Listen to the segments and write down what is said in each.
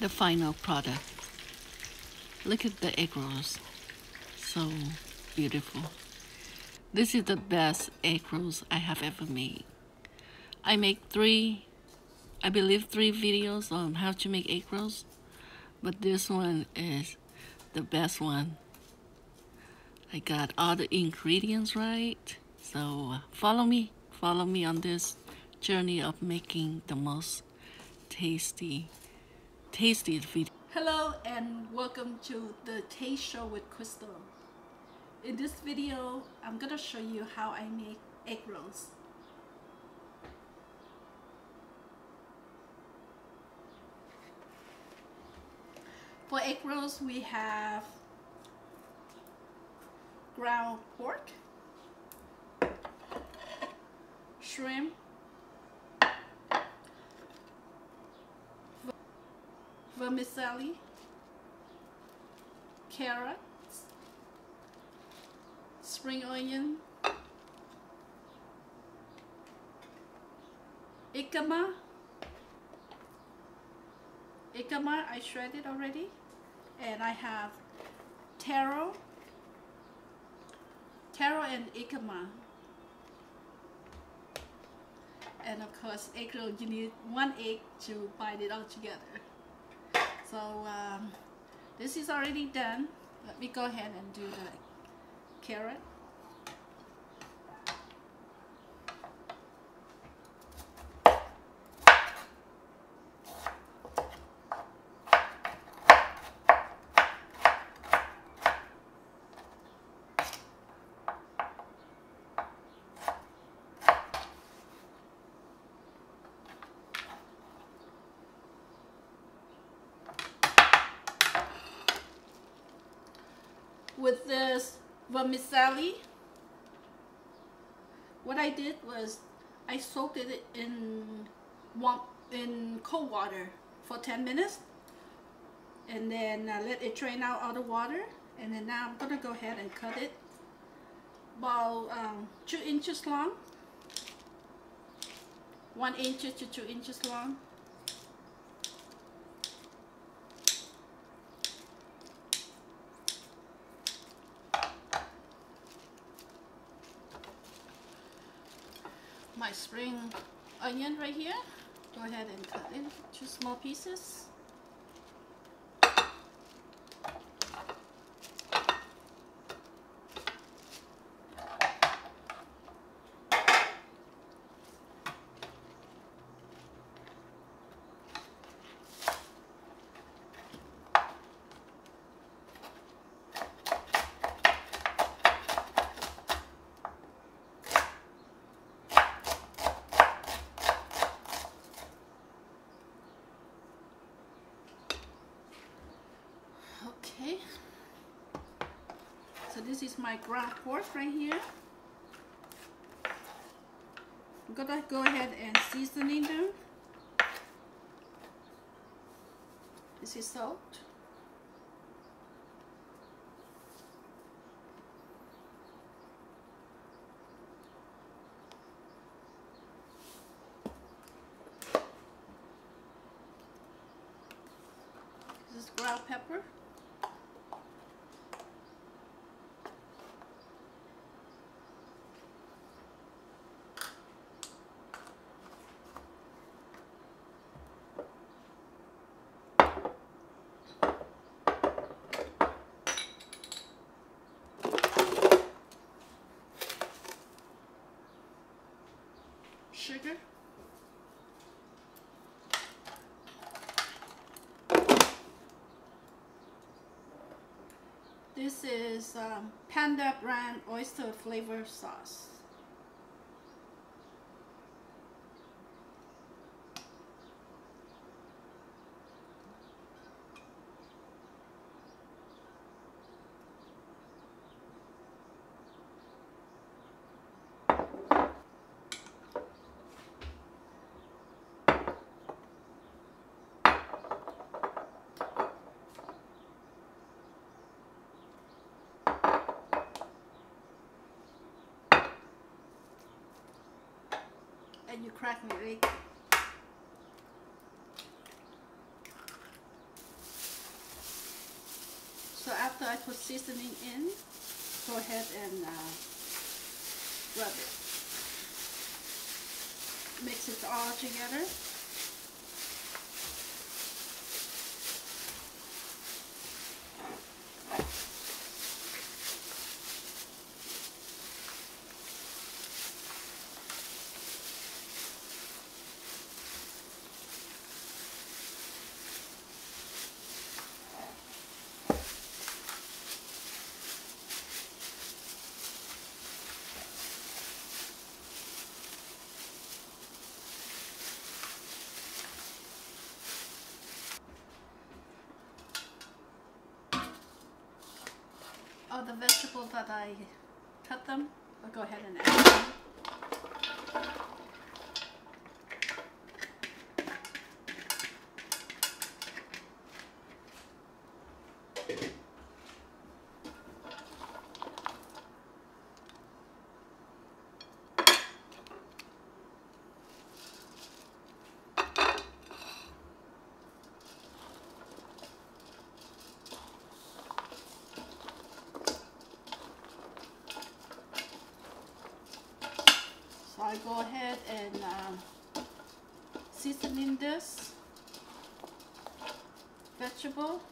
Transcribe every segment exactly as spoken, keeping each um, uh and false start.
the final product. Look at the egg rolls. So beautiful. This is the best egg rolls I have ever made. I make three, I believe three videos on how to make egg rolls, but this one is the best one. I got all the ingredients right. So follow me, follow me on this journey of making the most tasty, tasty video. Hello and welcome to the Taste Show with Crystal. In this video, I'm gonna show you how I make egg rolls. For egg rolls, we have ground pork, shrimp, vermicelli, carrots, spring onion, jicama, jicama I shredded already, and I have taro, taro and jicama, and of course egg roll. You need one egg to bind it all together. So um, this is already done. Let me go ahead and do the carrot. With this vermicelli, what I did was I soaked it in warm, in cold water for ten minutes, and then I let it drain out all the water. And then now I'm gonna go ahead and cut it about um, two inches long, one inch to two inches long. My spring onion right here. Go ahead and cut it into small pieces. So this is my ground pork right here. I'm gonna go ahead and seasoning them. This is salt. This is ground pepper. Sugar. This is um, Panda brand oyster flavor sauce. And you crack me, right? So after I put seasoning in, go ahead and uh, rub it. Mix it all together. All the vegetables that I cut them, I'll go ahead and add them. I go ahead and um, season in this vegetable.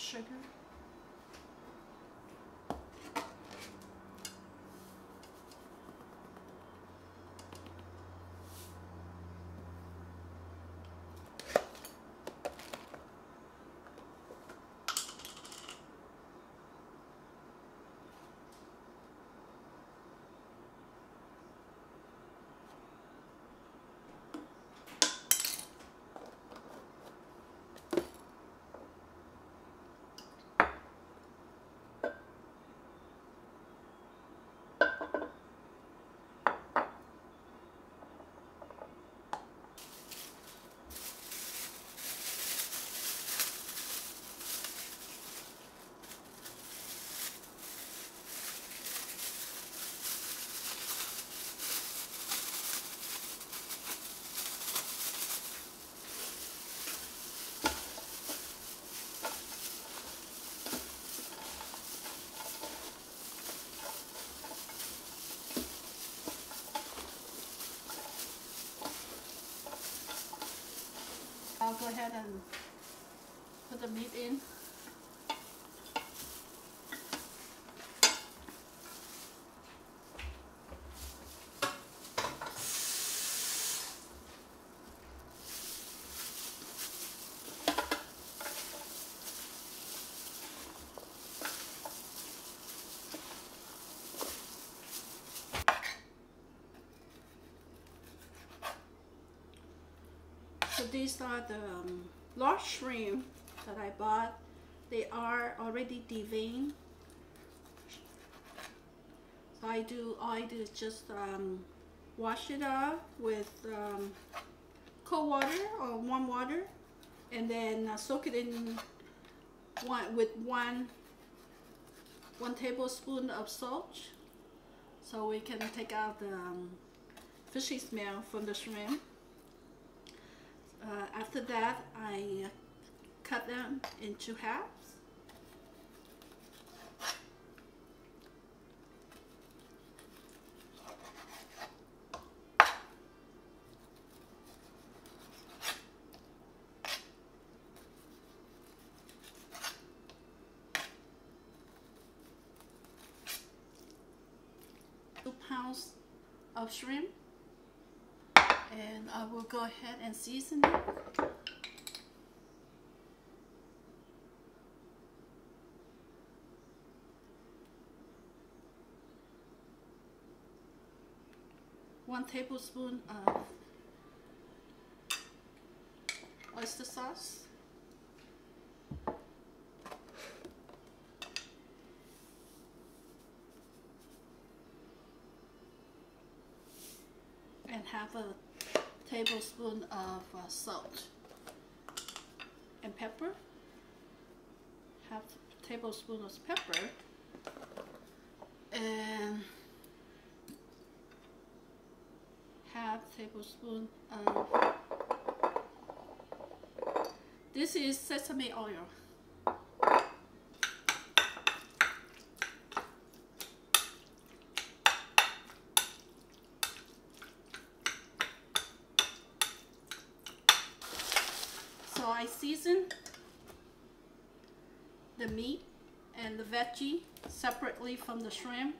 Sugar. I'll go ahead and put the meat in. These are the um, large shrimp that I bought. They are already deveined. So I do, all I do is just um, wash it off with um, cold water or warm water, and then uh, soak it in one, with one, one tablespoon of salt, so we can take out the um, fishy smell from the shrimp. Uh, after that, I uh, cut them into halves. Two pounds of shrimp. And I will go ahead and season it. One tablespoon of oyster sauce. half a tablespoon of uh, salt and pepper, half a tablespoon of pepper, and half tablespoon of, this is sesame oil. So I season the meat and the veggie separately from the shrimp.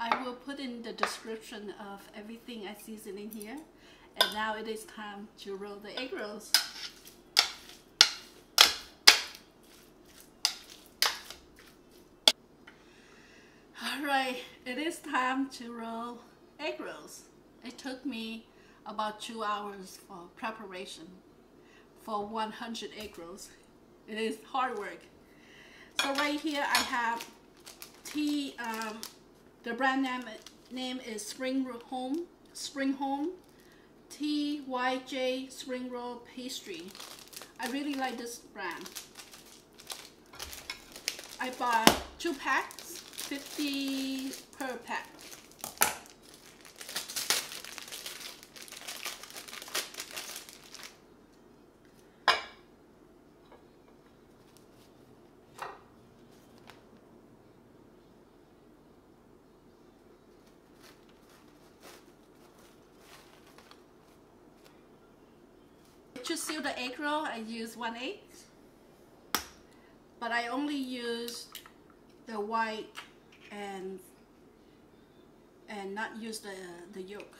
I will put in the description of everything I season in here. And now it is time to roll the egg rolls. Alright, it is time to roll egg rolls. It took me about two hours for preparation for one hundred egg rolls. It is hard work. So right here I have tea, um, the brand name, name is Spring Home, Spring Home, T Y J Spring Roll Pastry. I really like this brand. I bought two packs, fifty per pack. To seal the egg roll, I use one egg, but I only use the white and and not use the the yolk.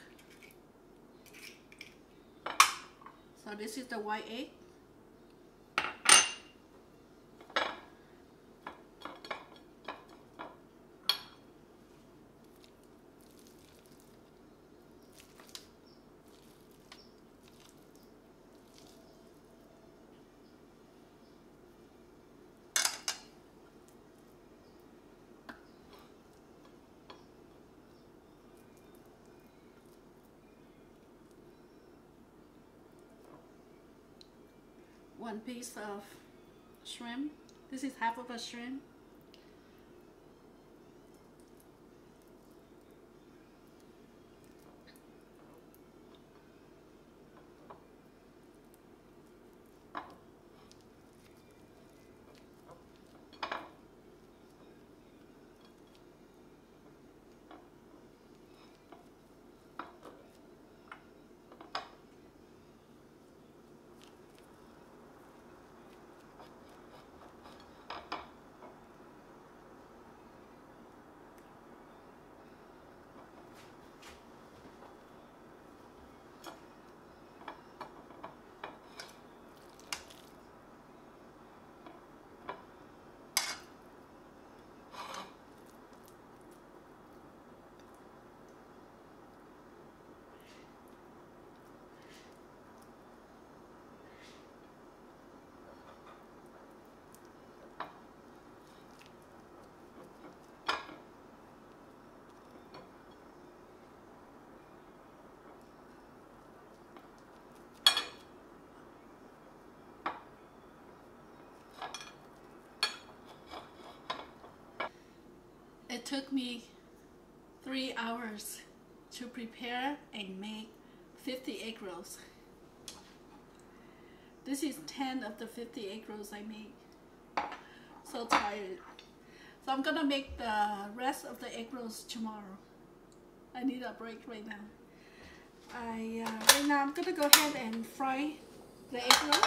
So this is the white egg. One piece of shrimp. This is half of a shrimp. It took me three hours to prepare and make fifty egg rolls. This is ten of the fifty egg rolls I made. So tired. So I'm gonna make the rest of the egg rolls tomorrow. I need a break right now. I uh, right now I'm gonna go ahead and fry the egg roll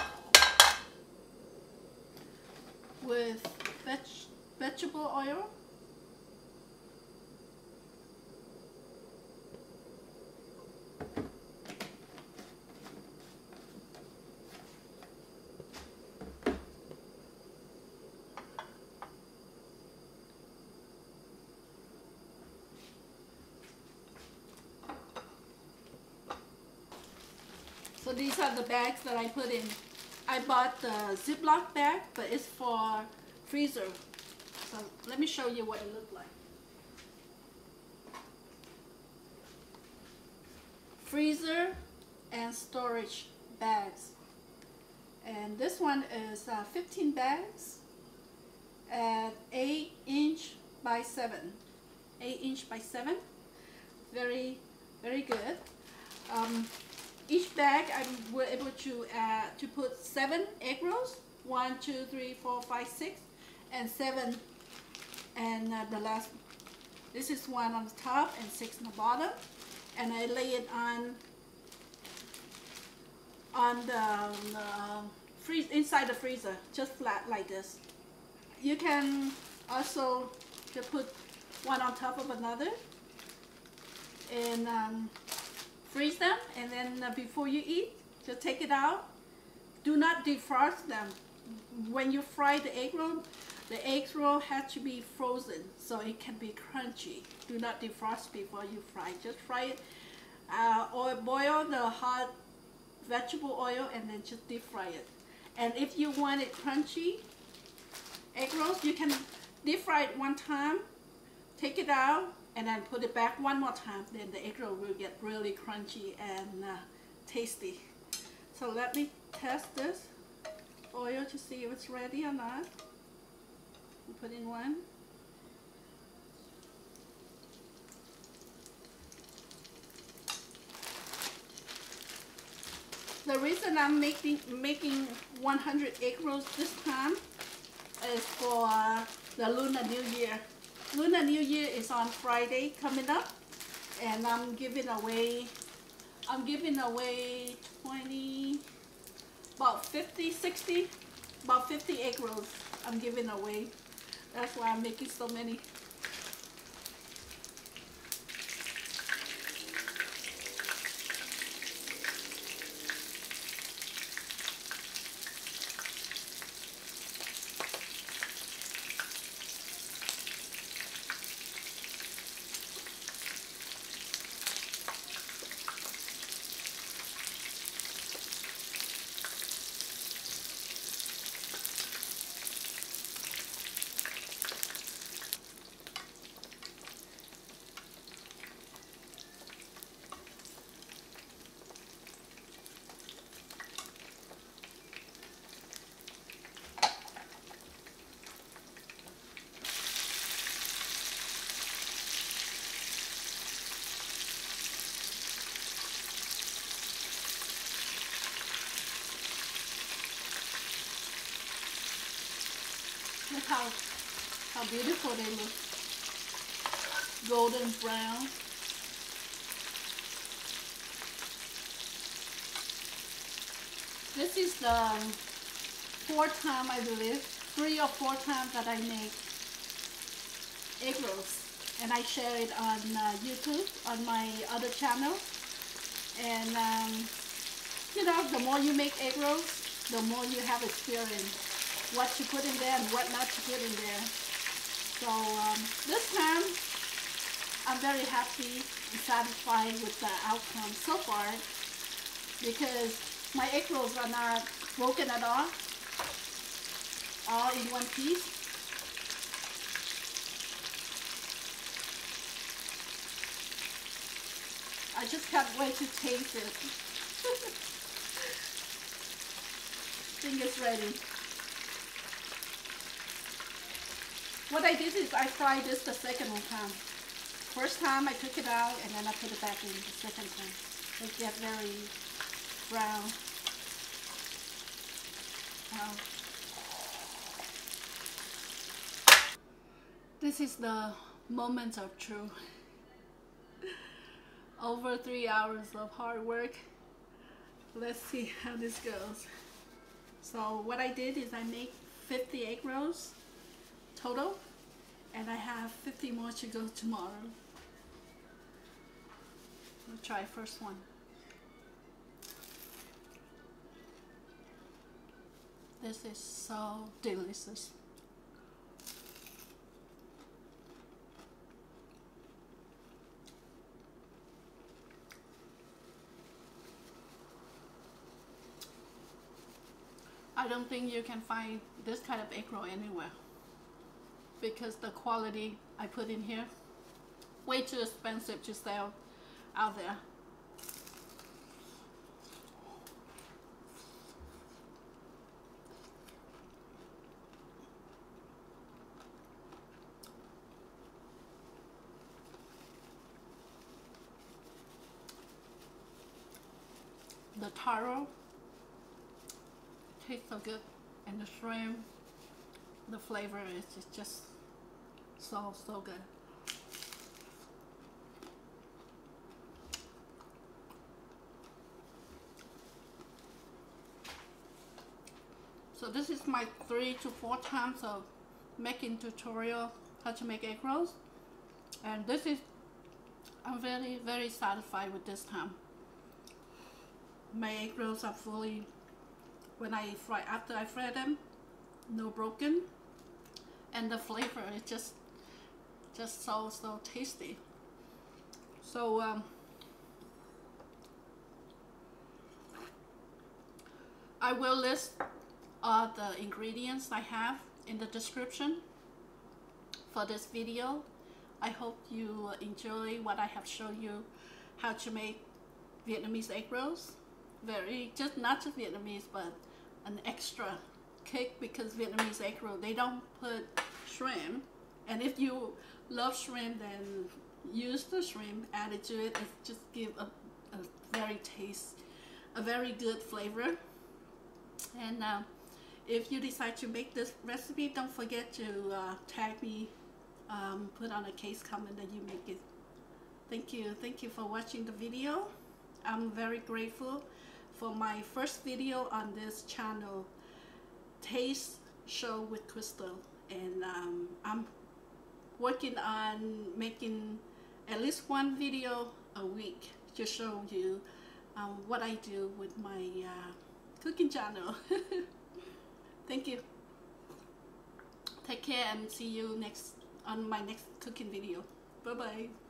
with veg vegetable oil. So these are the bags that I put in. I bought the Ziploc bag, but it's for freezer. So let me show you what it looked like. freezer and storage bags. And this one is uh, fifteen bags at eight inch by seven. eight inch by seven. Very, very good. Um, each bag I was able to uh, to put seven egg rolls. One, two, three, four, five, six, and seven. And uh, the last, this is one on the top and six on the bottom. And I lay it on on the uh, freeze inside the freezer, just flat like this. You can also put one on top of another and um, freeze them. And then uh, before you eat, just take it out. Do not defrost them. When you fry the egg roll, the egg roll has to be frozen so it can be crunchy. Do not defrost before you fry. Just fry it uh, or boil the hot vegetable oil and then just deep fry it. And if you want it crunchy egg rolls, you can deep fry it one time, take it out, and then put it back one more time. Then the egg roll will get really crunchy and uh, tasty. So let me test this oil to see if it's ready or not. We'll put in one. The reason I'm making making one hundred egg rolls this time is for uh, the Lunar New Year. Lunar New Year is on Friday coming up, and I'm giving away I'm giving away twenty, about fifty, sixty, about fifty egg rolls I'm giving away. That's why I'm making so many. Look how, how beautiful they look. Golden brown. This is the fourth time, I believe, three or four times that I make egg rolls. And I share it on uh, YouTube, on my other channel. And, um, you know, the more you make egg rolls, the more you have experience. What to put in there and what not to put in there. So um, this time, I'm very happy and satisfied with the outcome so far because my egg rolls are not broken at all, all in one piece. I just can't wait to taste it. I think it's ready. What I did is I fried this the second time. First time I took it out and then I put it back in the second time. It gets very brown. Wow. This is the moment of truth. Over three hours of hard work. Let's see how this goes. So what I did is I made fifty egg rolls total, and I have fifty more to go tomorrow. We'll try first one. This is so delicious. I don't think you can find this kind of egg roll anywhere, because the quality I put in here, way too expensive to sell out there. the taro, it tastes so good, and the shrimp, the flavor is just so, so good. So this is my three to four times of making tutorial how to make egg rolls, and this is, I'm very very satisfied with this time. My egg rolls are fully, when I fry, after I fry them, no broken, and the flavor is just just so so tasty. So um, I will list all the ingredients I have in the description for this video. I hope you enjoy what I have shown you, how to make Vietnamese egg rolls. Very, just not just Vietnamese, but an extra kick, because Vietnamese egg roll, they don't put shrimp. And if you love shrimp, then use the shrimp, add it to it. It just give a, a very taste, a very good flavor. And uh, if you decide to make this recipe, don't forget to uh, tag me, um, put on a case comment that you make it. Thank you. Thank you for watching the video. I'm very grateful for my first video on this channel, Taste Show with Crystal. And um, I'm working on making at least one video a week to show you um, what I do with my uh, cooking channel. Thank you. Take care, and see you next on my next cooking video. Bye bye.